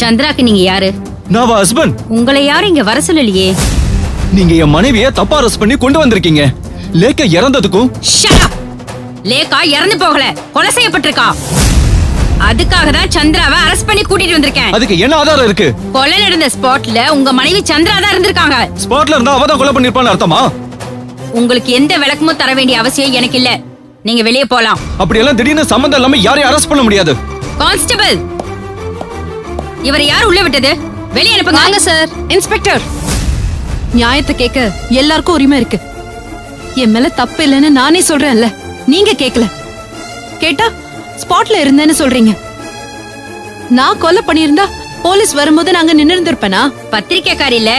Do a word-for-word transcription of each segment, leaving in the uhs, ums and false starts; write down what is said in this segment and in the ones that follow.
சந்திராக்கு நீங்க யாரு? நான் அவ ஹஸ்பண்ட். உங்களை யாரும் இங்க வர சொல்லலையே. நீங்க என் மனைவியை தப்பா அரஸ்ட் பண்ணி கொண்டு வந்திருக்கீங்க. லேக்கா இறந்ததுக்கும் ஷட் அப். லேக்கா இறந்து போகல, கொலை செய்யப்பட்டிருக்கா. அதுக்காக தான் சந்திராவை அரஸ்ட் பண்ணி கூட்டிட்டு வந்திருக்கேன். அதுக்கு என்ன ஆதாரம் இருக்கு? கொலை நடந்த ஸ்பாட்ல உங்க மனைவி சந்திரா தான் இருந்திருக்காங்க. ஸ்பாட்ல இருந்தா அவ தான் கொலை பண்ணிருப்பான்னு அர்த்தமா? உங்களுக்கு எந்த விளக்கமும் தர வேண்டிய அவசியம் எனக்கு இல்ல. நீங்க வெளியே போலாம். அப்படி எல்லாம் திடீர்னு சம்பந்தம் இல்லாம யாரையும் அரஸ்ட் பண்ண முடியாது. கான்ஸ்டபிள், இவரை யார் உள்ள விட்டது? வெளியே அனுப்புங்க. வாங்க சார். இன்ஸ்பெக்டர், நியாயத்தை கேட்க எல்லாருக்கும் உரிமை இருக்கு. என் மேல தப்பு இல்லைன்னு நானே சொல்றேன்ல, நீங்க கேட்கல. கேட்டா ஸ்பாட்ல இருந்தேன்னு சொல்றீங்க. நான் கொலை பண்ணிருந்தா போலீஸ் வரும்போது நாங்க நின்னு இருந்திருப்பனா? பத்திரிக்கைக்காரில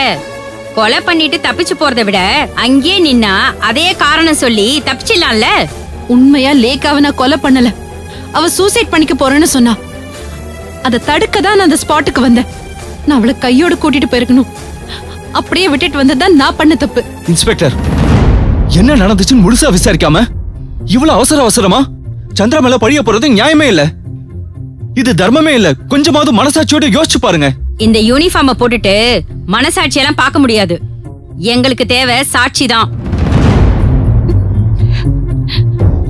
கொலை பண்ணிட்டு தப்பிச்சு போறதை விட அங்கேயே நின்னா அதே காரணம் சொல்லி தப்பிச்சிடலாம்ல. உண்மையா லேக்காவை நான் கொலை பண்ணல, அவ சூசைட் பண்ணிக்க போறேன்னு சொன்னா. அதை தடுக்க தான் நான் அந்த ஸ்பாட்டுக்கு வந்தேன். நான் அவளை கையோடு கூட்டிட்டு போயிருக்கணும். அப்படியே விட்டுட்டு வந்ததுதான் நான் பண்ண தப்பு. இன்ஸ்பெக்டர், என்ன நடந்துச்சுன்னு முழுசா விசாரிக்காம இவ்வளவு அவசர அவசரமா சந்திரா மேல பழிய போறது நியாயமே இல்ல. இது தர்மமே இல்ல. கொஞ்சமாவது மனசாட்சியோட யோசிச்சு பாருங்க. இந்த யூனிஃபார்ம் போட்டுட்டு மனசாட்சியெல்லாம் பார்க்க முடியாது. எங்களுக்கு தேவை சாட்சி தான்.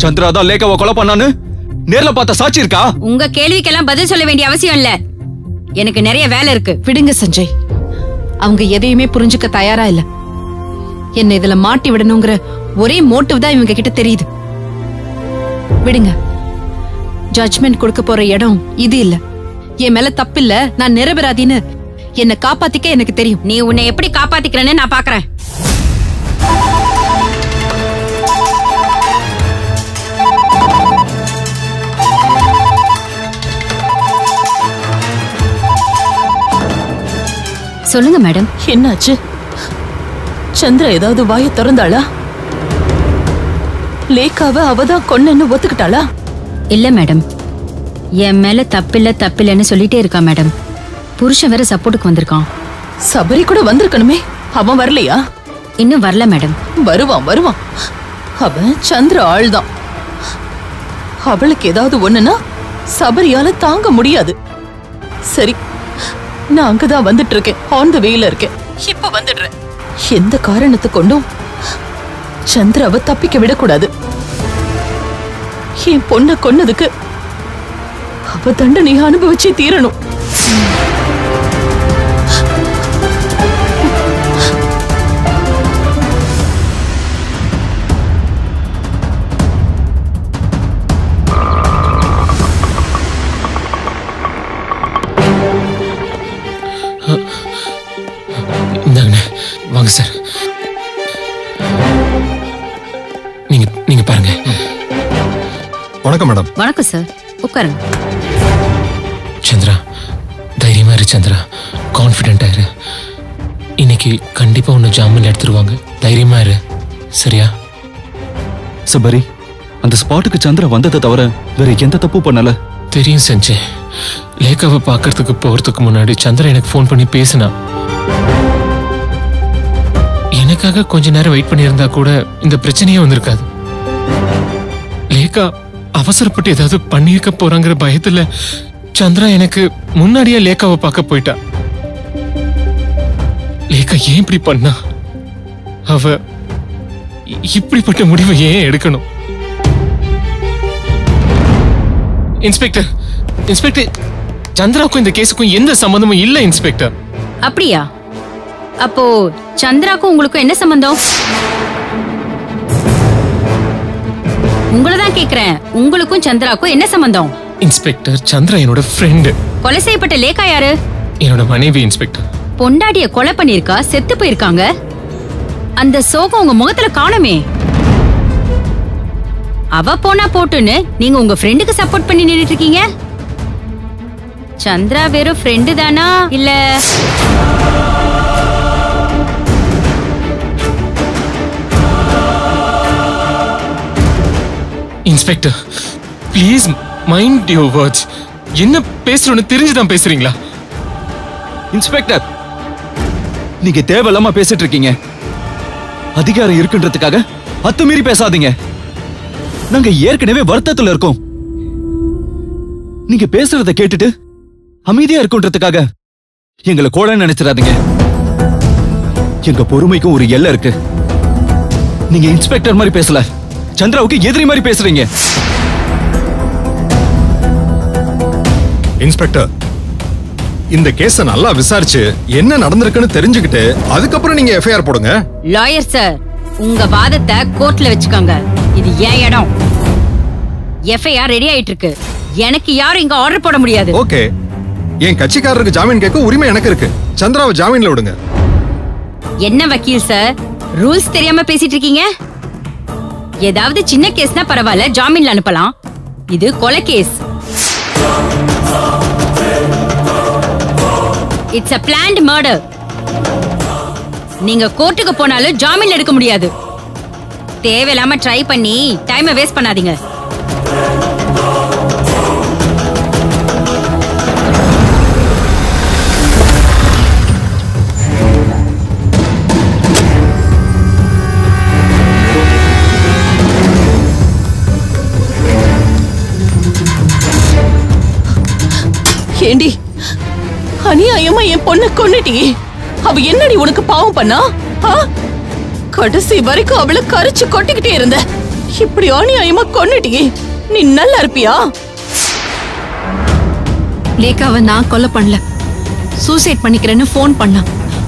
சந்திரா தான் லேக்காவை கொலை பண்ணான்னு நேர்ல பார்த்த சாட்சி இருக்கா? உங்க கேள்விக்கெல்லாம் பதில் சொல்ல வேண்டிய அவசியம் இல்ல. எனக்கு நிறைய வேலை இருக்கு. விடுங்க சஞ்சய், அவங்க எதையுமே புரிஞ்சுக்க தயாரா இல்ல. என்ன இதுல மாட்டி விடணுங்கிற ஒரே மோட்டிவ் தான் இவங்க கிட்ட தெரியுது. விடுங்க. ஜட்ஜ்மெண்ட் கொடுக்க போற இடம் இது இல்ல. என் மேல தப்பு இல்ல, நான் நிரபராதின்னு என்னை காப்பாத்திக்க எனக்கு தெரியும். நீ உன்னை எப்படி காப்பாத்திக்கிறேன்னு நான் பாக்குறேன். சொல்லுங்க மேடம், என்னாச்சு? சந்திரா ஏதாவது வாயை திறந்தாளா? லேக்காவை அவதான் கொன்னு ஒத்துக்கிட்டாளா? இல்ல மேடம், என் மேல தப்பில்ல தப்பில்லன்னு சொல்லிட்டே இருக்கா மேடம். புருஷன் வேற சப்போர்ட்டுக்கு வந்திருக்கான். சபரி கூட வந்திருக்கணுமே, அவன் வரலையா? இன்னும் வரல மேடம். வருவான் வருவான், அவன் சந்திரா ஆள்தான். அவளுக்கு ஏதாவது ஒண்ணுன்னா சபரியால தாங்க முடியாது. சரி, நான் அங்கதான் வந்துட்டு இருக்கேன். ஆன் த வேல இருக்கேன், இப்ப வந்துடுறேன். எந்த காரணத்தை கொண்டும் சந்திராவை தப்பிக்க விடக்கூடாது. என் பொண்ண கொன்னதுக்கு அவ தண்டனையை அனுபவிச்சே தீரணும். சார், நீங்க நீங்க பாருங்க. வணக்கம் மேடம். வணக்கம் சார், உட்காருங்க. சந்திரா, தைரியமா இரு சந்திரா. கான்ஃபிடென்ட்டா இரு. இன்னைக்கு கண்டிப்பா உன்னை ஜாமீன்ல எடுத்துருவாங்க. தைரியமா இரு, சரியா? சபரி அந்த ஸ்பாட்டுக்கு சந்திரா வந்ததை தவிர வேற எந்த தப்பு பண்ணல. தெரியும் செஞ்சு. லேக்காவை பாக்குறதுக்கு போறதுக்கு முன்னாடி சந்திரா எனக்கு போன் பண்ணி பேசினா. எனக்காக கொஞ்ச நேரம் வெயிட் பண்ணியிருந்தா கூட இந்த பிரச்சனையே வந்திருக்காது. லேக்கா அவசரப்பட்டு ஏதாவது பண்ணியிருக்க போறாங்கிற பயத்துல சந்திரா எனக்கு முன்னாடியே லேக்காவை பார்க்க போயிட்டா. லேக்கா ஏன் இப்படி பண்ணா? அவ இப்படிப்பட்ட முடிவை ஏன் எடுக்கணும்? இன்ஸ்பெக்டர், இன்ஸ்பெக்டர், சந்திராவுக்கும் இந்த கேஸுக்கும் எந்த சம்பந்தமும் இல்ல இன்ஸ்பெக்டர். அப்படியா? அப்போ சந்திராக்கும் உங்களுக்கும் என்ன சம்பந்தம்? உங்களை தான் கேக்குறேன், உங்களுக்கும் சந்திராக்கும் என்ன சம்பந்தம்? இன்ஸ்பெக்டர், சந்திரா என்னோட ஃப்ரெண்ட். கொலை செய்யப்பட்ட லேக்கா யாரு? என்னோட மனைவி இன்ஸ்பெக்டர். பொண்டாட்டிய கொலை பண்ணிருக்கா, செத்து போயிருக்காங்க. அந்த சோகம் உங்க முகத்துல காணுமே. அவ போனா போட்டுன்னு நீங்க உங்க ஃப்ரெண்டுக்கு சப்போர்ட் பண்ணி நின்னுட்டு இருக்கீங்க. சந்திரா வெறும் ஃப்ரெண்டு தானா இல்ல? Inspector, please mind your words. என்ன பேசுறேன்னு தெரிஞ்சுதான் பேசுறீங்களா? இன்ஸ்பெக்டர், நீங்க தேவலாம பேசிட்டு இருக்கீங்க. அதிகாரம் இருக்குன்றதுக்காக அத்துமீறி பேசாதீங்க. நாங்க ஏற்கனவே வருத்தத்துல இருக்கோம். நீங்க பேசுறத கேட்டுட்டு அமைதியா இருக்குன்றதுக்காக எங்களை கோளை நினைச்சிடாதீங்க. எங்க பொறுமைக்கும் ஒரு எல்லை இருக்கு. நீங்க இன்ஸ்பெக்டர் மாதிரி பேசல, சந்திராவுக்கு எதிரி மாதிரி பேசுறீங்க. இன்ஸ்பெக்டர், இந்த கேஸ நல்லா விசாரிச்சு என்ன நடந்திருக்குன்னு தெரிஞ்சுக்கிட்டு அதுக்கப்புறம் நீங்க எஃப்ஐஆர் போடுங்க. லாயர் சார், உங்க வாதத்தை கோர்ட்ல வச்சுக்கோங்க. இது ஏன் இடம். எஃப்ஐஆர் ரெடி ஆயிட்டு இருக்கு. எனக்கு யாரும் இங்க ஆர்டர் போட முடியாது. ஓகே, என் கட்சிக்காரருக்கு ஜாமீன் கேட்க உரிமை எனக்கு இருக்கு. சந்திராவை ஜாமீன்ல விடுங்க. என்ன வக்கீல் சார், ரூல்ஸ் தெரியாம பேசிட்டு இருக்கீங்க. ஏதாவது சின்ன கேஸ்னா பரவாயில்ல, ஜாமீன்ல அனுப்பலாம். இது கொலை case. It's a planned murder. நீங்க கோர்ட்டுக்கு போனாலும் ஜாமீன்ல எடுக்க முடியாது. தேவையில்லாம ட்ரை பண்ணி டைமை வேஸ்ட் பண்ணாதீங்க. ஏண்டி அநியாயமா என் பொண்ண கொன்னுட்டியே? அவ என்னடி உனக்கு பாவம் பண்ணா? கடைசி வரைக்கும் அவளை கரிச்சு கொட்டிக்கிட்டே இருந்த. இப்படி அநியாயமா கொன்னுட்டியே, நீ நல்லா இருப்பியா? லேகாவை நான் கொலை பண்ணல, சூசைட் பண்ணிக்கிறேன்னு போன் பண்ணா.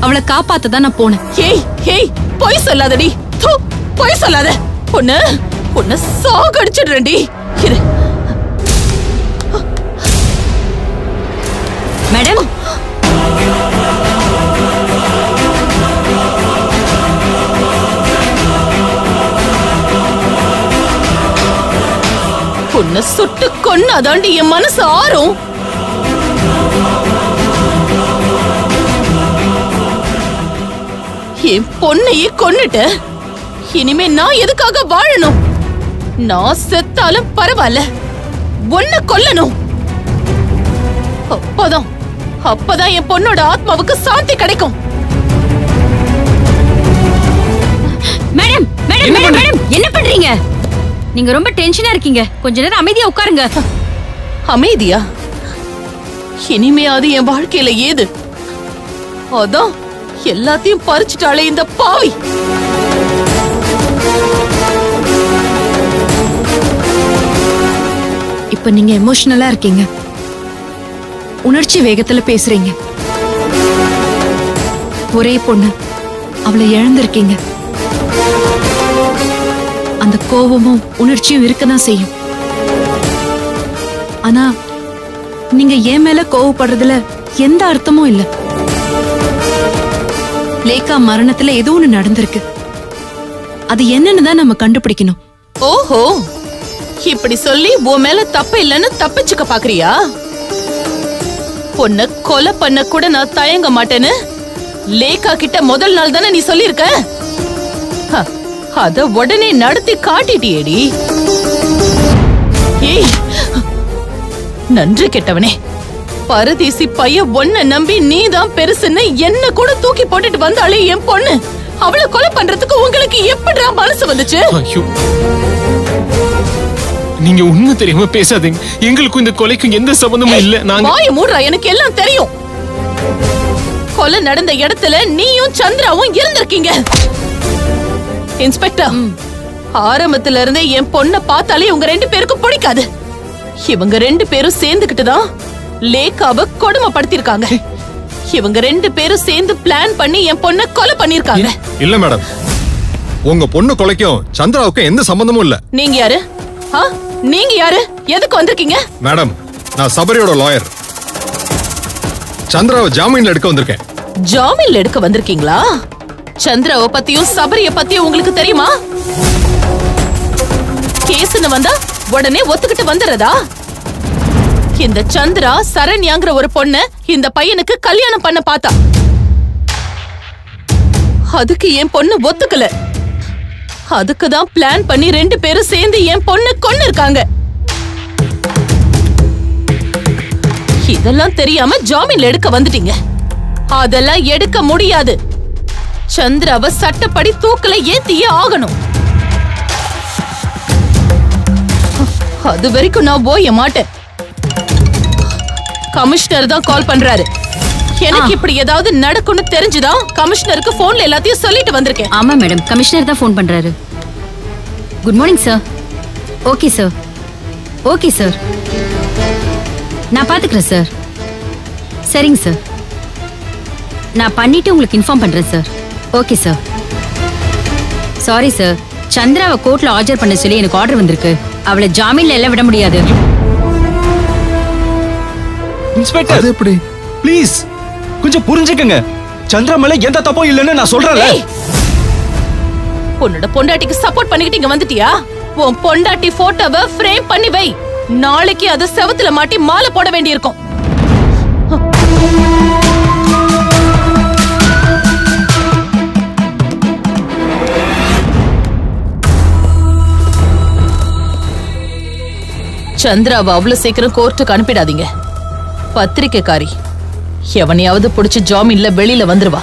அவளை காப்பாத்ததான் நான் போனேன். ஏய் ஏய், பொய் சொல்லாதடி, பொய் சொல்லாத. பொண்ணு பொண்ண சாகடிச்சிடுறேன்டி. இரு மேடம், பொண்ண சுட்டு கொன்னாதாண்டி என் மனசு ஆறும். என் பொண்ணையே கொன்னுட்ட. இனிமே நான் எதுக்காக வாழணும்? நான் செத்தாலும் பரவாயில்ல, ஒன்ன கொல்லணும். அப்பதான் அப்பதான் என் பொண்ணோட ஆத்மாவுக்கு சாந்தி கிடைக்கும். மேடம் மேடம் மேடம் மேடம், என்ன பண்றீங்க? நீங்க ரொம்ப டென்ஷனா இருக்கீங்க. கொஞ்ச நேரம் அமைதியா உட்காருங்க. அமைதியா? இனிமையாது என் வாழ்க்கையில ஏது? அதான் எல்லாத்தையும் பறிச்சுட்டாலே இந்த பாவி. இப்ப நீங்க எமோஷனலா இருக்கீங்க, உணர்ச்சி வேகத்துல பேசுறீங்க. ஒரே பொண்ணு, அவளை இழந்திருக்கீங்க. அந்த கோபமும் உணர்ச்சியும் இருக்கதான் செய்யும். ஆனா நீங்க ஏன் மேல கோவப்படுறதுல எந்த அர்த்தமும் இல்ல. லேகா மரணத்துல ஏதோ ஒண்ணு நடந்திருக்கு. அது என்னன்னுதான் நம்ம கண்டுபிடிக்கணும். ஓஹோ, இப்படி சொல்லி உன் மேல தப்பு இல்லைன்னு தப்பிச்சுக்க பாக்குறியா? பொண்ண கொலை பண்ண கூட நான் தயங்க மாட்டேன்னு லேகா கிட்ட முதல் நாள் தானே நீ சொல்லிருக்க. அத உடனே நடத்தி காட்டிட்டியேடி. ஏய் நன்றி கெட்டவனே, பரதேசி பைய ஒன்ன நம்பி நீ தான் பெருசுன்னு என்ன கூட தூக்கி போட்டுட்டு வந்தாலே என் பொண்ணு. அவளை கொலை பண்றதுக்கு உங்களுக்கு எப்படிடா மனசு வந்துச்சு? நீங்க உண்மை தெரியாம பேசாதீங்க. எங்களுக்கும் இந்த கொலைக்கும் எந்த சம்பந்தமும் இல்ல. நாங்க வாயை மூடுற. எனக்கு எல்லாம் தெரியும். கொலை நடந்த இடத்துல நீயும் சந்திராவும் இருந்திருக்கீங்க. இன்ஸ்பெக்டர், ஆரம்பத்துல இருந்தே என் பொண்ண பார்த்தாலே உங்க ரெண்டு பேருக்கும் பிடிக்காது. இவங்க ரெண்டு பேரும் சேர்ந்துகிட்டுதான் லேகாவை கொடுமைப்படுத்திருக்காங்க. இவங்க ரெண்டு பேரும் சேர்ந்து பிளான் பண்ணி என் பொண்ண கொலை பண்ணிருக்காங்க. இல்ல மேடம், உங்க பொண்ணு கொலைக்கும் சந்திராவுக்கும் எந்த சம்பந்தமும் இல்ல. நீங்க யாரு? நீங்க யாரு? எதுக்கு வந்திருக்கீங்க? மேடம், நான் சபரியோட லாயர். சந்திராவை ஜாமீன்ல எடுக்க வந்திருக்கேன். ஜாமீன்ல எடுக்க வந்திருக்கீங்களா? சந்திராவை பத்தியும் சபரிய பத்தியும் உங்களுக்கு தெரியுமா? கேஸ்னு வந்தா உடனே ஒத்துக்கிட்டு வந்துறதா? இந்த சந்திரா சரண்யாங்கிற ஒரு பொண்ணு இந்த பையனுக்கு கல்யாணம் பண்ண பார்த்தா. அதுக்கு என் பொண்ணு ஒத்துக்கல. அதுக்குதான் பிளான் பண்ணி ரெண்டு பேரும் சேர்ந்து என் பொண்ணு கொன்னு இருக்காங்க. இதெல்லாம் தெரியாம ஜாமீன்ல எடுக்க வந்துட்டீங்க. அதெல்லாம் எடுக்க முடியாது. சந்திராவை சட்டப்படி தூக்கல ஏத்தியே ஆகணும். அது வரைக்கும் நான் போய மாட்டேன். கமிஷனர் தான் கால் பண்றாரு. எனக்கு இப்படி ஏதாவது நடக்கும்னு தெரிஞ்சதா கமிஷனருக்கு போன்ல எல்லாத்தையும் சொல்லிட்டு வந்திருக்கேன். ஆமா மேடம், கமிஷனர் தான் போன் பண்றாரு. Good morning sir. Okay sir, okay sir, நான் பாத்துக்கிறேன் சார். சரிங்க சார், நான் பண்ணிட்டு உங்களுக்கு இன்ஃபார்ம் பண்றேன் sir. Okay sir. Sorry sir, சந்திராவை கோர்ட்ல ஆஜர் பண்ண சொல்லி எனக்கு ஆர்டர் வந்திருக்கு. அவளை ஜாமீன்ல எல்லாம் விட முடியாது. இன்ஸ்பெக்டர் எப்படி ப்ளீஸ் கொஞ்சம் புரிஞ்சுக்கங்க. சந்திரமலை எந்த தப்பும் இல்லைன்னு நான் சொல்றேன். உன்னோட பொண்டாட்டிக்கு சப்போர்ட் பண்ணிக்கிட்டு இங்க வந்துட்டியா? உன் பொண்டாட்டி போட்டோவை ஃப்ரேம் பண்ணி வை. நாளைக்கு அது செவத்துல மாட்டி மாலை போட வேண்டியிருக்கும். சந்திராவை அவ்வளவு சீக்கிரம் கோர்ட்டுக்கு அனுப்பிடாதீங்க. பத்திரிக்கைக்காரி எவனையாவது பிடிச்சு ஜாமீன்ல வெளியில வந்துருவா.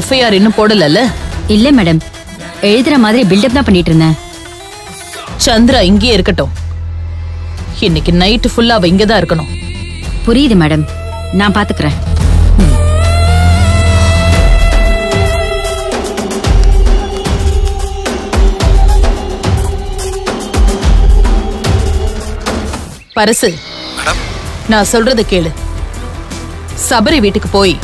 எஃப்ஐஆர் இன்னும் போடல. இல்ல மேடம், எழுதுற மாதிரி பில்டப் தான் பண்ணிட்டு இருந்தேன். சந்திரா இங்கே இருக்கட்டும். இன்னைக்கு நைட் ஃபுல்லா அவ இங்கதான் இருக்கணும். புரியுது மேடம், நான் பாத்துக்கிறேன். பரசு, நான் சொல்றது கேளு. சபரி வீட்டுக்கு போய்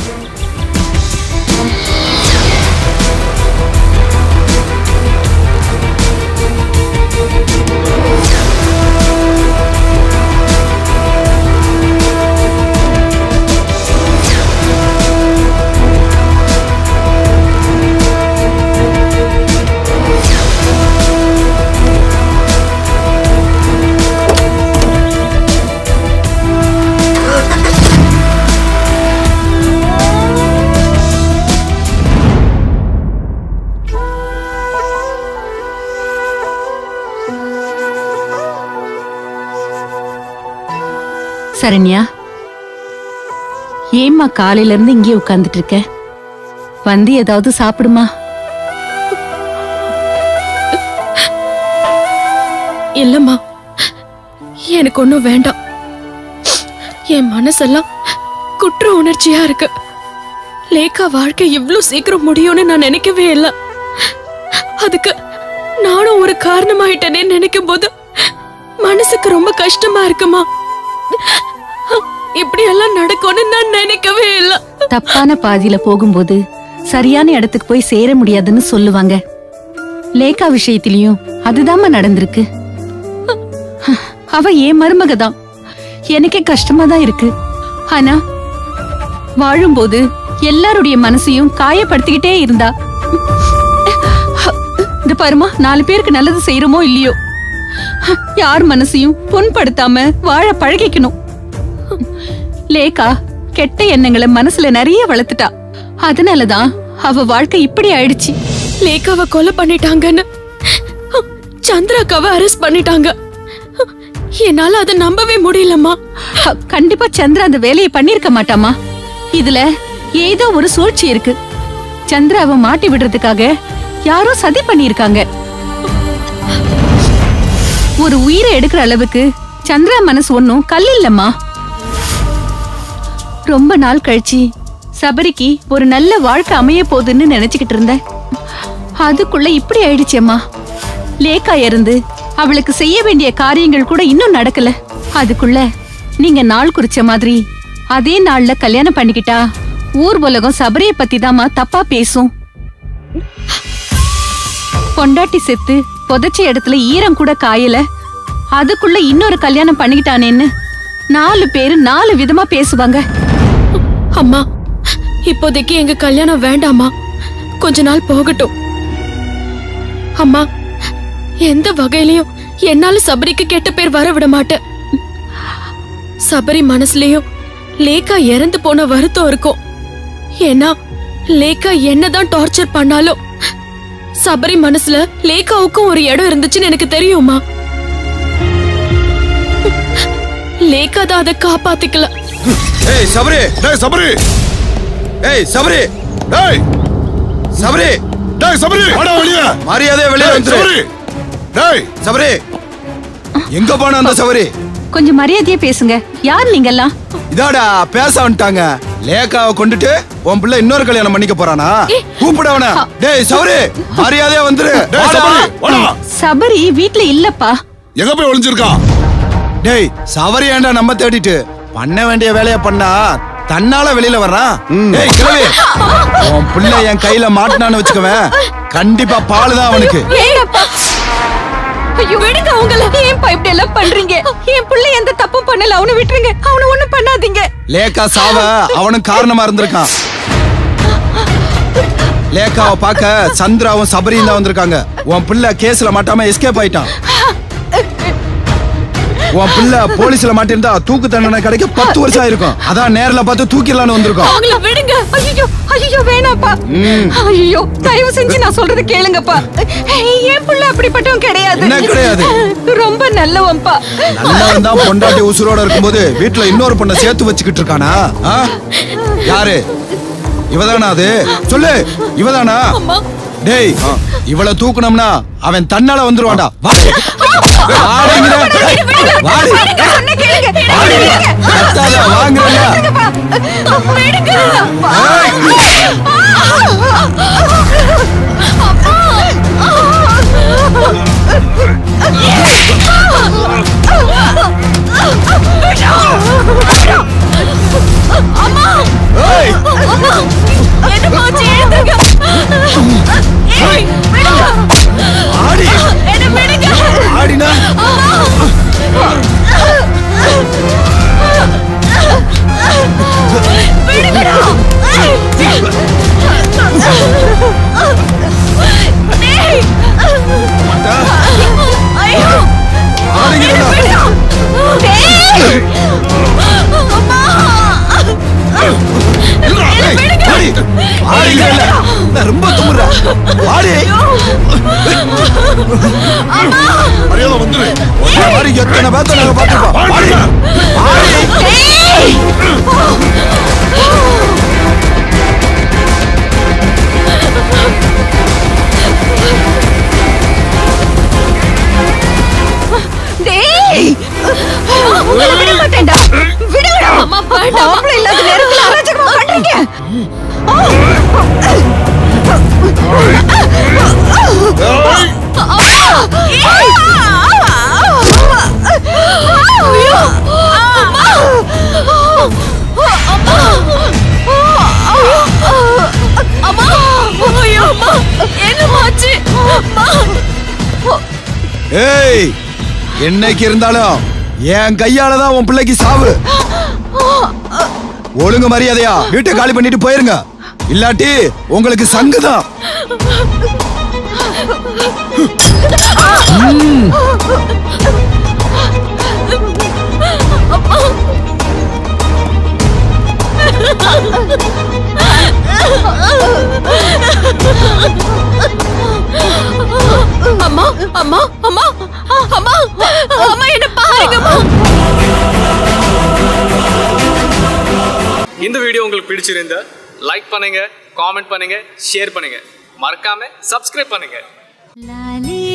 சரண்யா, ஏம்மா காலையில இருந்து இங்கே உட்கார்ந்துட்டு இருக்க? வந்து ஏதாவது சாப்பிடுமா? இல்லம்மா, எனக்கு ஒன்னும் வேண்டாம். என் மனசெல்லாம் குற்ற உணர்ச்சியா இருக்கு. லேகா வாழ்க்கை இவ்வளவு சீக்கிரம் முடியும்னு நான் நினைக்கவே இல்லை. அதுக்கு நானும் ஒரு காரணமாயிட்டேனே நினைக்கும் போது மனசுக்கு ரொம்ப கஷ்டமா இருக்குமா. இப்படி எல்லாம் நடக்கும்னு நான் நினைக்கவே இல்ல. தப்பான பாதியில போகும்போது சரியான இடத்துக்கு போய் சேர முடியாதுன்னு சொல்லுவாங்க. லேகா விஷயத்திலயும் அதுதான் நடந்திருக்கு. அவ ஏன் மருமக தான். எனக்கே கஷ்டமா தான் இருக்கு. ஆனா வாழும்போது எல்லாருடைய மனசையும் காயப்படுத்திக்கிட்டே இருந்தா. இந்த பாருமா, நாலு பேருக்கு நல்லது செய்யறோமோ இல்லையோ, யார் மனசையும் புண்படுத்தாம வாழ பழகிக்கணும். லேகா கெட்ட எண்ணங்களை மனசுல நிறைய வளர்த்துட்டா. அதனாலதான் அவ வாழ்க்கை இப்படி ஆயிடுச்சு. லேகாவை கொலை பண்ணிட்டாங்கன்னு சந்திராக்காவை அரெஸ்ட் பண்ணிட்டாங்க. என்னால அதை நம்பவே முடியலம்மா. கண்டிப்பா சந்திரா அந்த வேலையை பண்ணிருக்க மாட்டாமா. இதுல ஏதோ ஒரு சூழ்ச்சி இருக்கு. சந்திராவை மாட்டி விடுறதுக்காக யாரோ சதி பண்ணிருக்காங்க. ஒரு உயிரை எடுக்கிற அளவுக்கு சந்திரா மனசு ஒன்னும் கல் இல்லம்மா. ரொம்ப நாள் கழிச்சு சபரிக்கு ஒரு நல்ல வாழ்க்கை அமைய போகுதுன்னு நினைச்சுக்கிட்டு இருந்தேன். அதுக்குள்ள இப்படி ஆயிடுச்சேம்மா. லேகா இருந்து அவளுக்கு செய்ய வேண்டிய காரியங்கள் கூட இன்னும் நடக்கல. அதுக்குள்ள நீங்க நாள் குறிச்ச மாதிரி அதே நாள்ல கல்யாணம் பண்ணிக்கிட்டா ஊர் உலகம் சபரிய பத்தி தாமா தப்பா பேசும். பொண்டாட்டி செத்து புதைச்ச இடத்துல ஈரம் கூட காயல, அதுக்குள்ள இன்னொரு கல்யாணம் பண்ணிக்கிட்டானேன்னு நாலு பேரு நாலு விதமா பேசுவாங்க. அம்மா, இப்போதைக்கு எங்க கல்யாணம் வேண்டாமா, கொஞ்ச நாள் போகட்டும். அம்மா, எந்த வகையிலயும் என்னால சபரிக்கு கெட்ட பேர் வர விட மாட்டேன். சபரி மனசுலயும் லேகா இறந்து போன வருத்தம் இருக்கும். ஏன்னா லேகா என்னதான் டார்ச்சர் பண்ணாலும் சபரி மனசுல லேகாவுக்கும் ஒரு இடம் இருந்துச்சுன்னு எனக்கு தெரியுமா. லேகா தான் அதை காப்பாத்திக்கல. ஏய் சபரி, டேய் சபரி, ஏய் சபரி, டேய் சபரி டேய் சபரி அட வெளிய மரியாதையா வெளிய வந்து சபரி டேய் சபரி எங்க போனா அந்த சபரி கொஞ்சம் மரியாதையா பேசுங்க யார் நீங்க எல்லாம் இதாடா பேச வந்துட்டாங்க லேகாவை கொண்டுட்டு உன் புள்ள இன்னொரு கல்யாணம் பண்ணிக்க போறானா கூப்பிடவனா டேய் சபரி மரியாதையா வந்துரு டேய் சபரி ஓடா சபரி வீட்ல இல்லப்பா எங்க போய் ஒளிஞ்சிருக்கா டேய் சபரி ஏண்டா நம்ம தேடிட்டு பண்ண வேண்டிய வேலைய பண்ணா தன்னால வெளியில வர்றான் டேய் கிளவி உன் புள்ள என் கையில மாட்டனானு வெச்சுக்கவே கண்டிப்பா பாளு தான் அவனுக்கு ஏங்கப்பா ஐயோ விடுங்க உங்களே ஏன் பைப் டெலப் பண்றீங்க என் புள்ள எந்த தப்பு பண்ணல அவனை விட்டுருங்க அவன ஒண்ணு பண்ணாதீங்க லேகா சாவ அவனும் காரணமா இருந்திருக்கான் லேகாவை பார்க்க சந்திராவும் சபரியும் தான் வந்திருக்காங்க உன் புள்ள கேஸ்ல மாட்டாம எஸ்கேப் ஆயிட்டான் உன் புள்ள போலீஸ்ல மாட்டிருந்தா தூக்கு தண்டனை கிடைக்க பத்து வருஷம் ஆயிருக்கும் அதான் நேர்ல பார்த்து தூக்கிடலான்னு வந்திருக்கோம் அவங்கள விடுங்க ஐயோ ஐயோ வேணாப்பா ஐயோ தயவு செஞ்சு நான் சொல்றது கேளுங்கப்பா ஏன் புள்ள அப்படிப்பட்டவன் கிடையாது என்ன கிடையாது ரொம்ப நல்லவன்பா நல்லவன் தான் பொண்டாட்டி உசுரோட இருக்கும்போது வீட்ல இன்னொரு பொண்ணை சேர்த்து வச்சுக்கிட்டு இருக்கானா யாரு இவதானா அது சொல்லு இவதானா டேய் இவள தூக்கணும்னா அவன் தன்னால வந்துருவான்டா என்னைக்கு இருந்தாலும் என் கையால தான் உன் பிள்ளைக்கு சாவு ஒழுங்கு மரியாதையா வீட்டை காலி பண்ணிட்டு போயிருங்க இல்லாட்டி உங்களுக்கு சங்குதான் அம்மா அம்மா அம்மா அம்மா அம்மா என்ன பாருங்கம்மா இந்த வீடியோ உங்களுக்கு பிடிச்சிருந்தா லைக் பண்ணுங்க காமெண்ட் பண்ணுங்க ஷேர் பண்ணுங்க மறக்காம சப்ஸ்கிரைப் பண்ணுங்க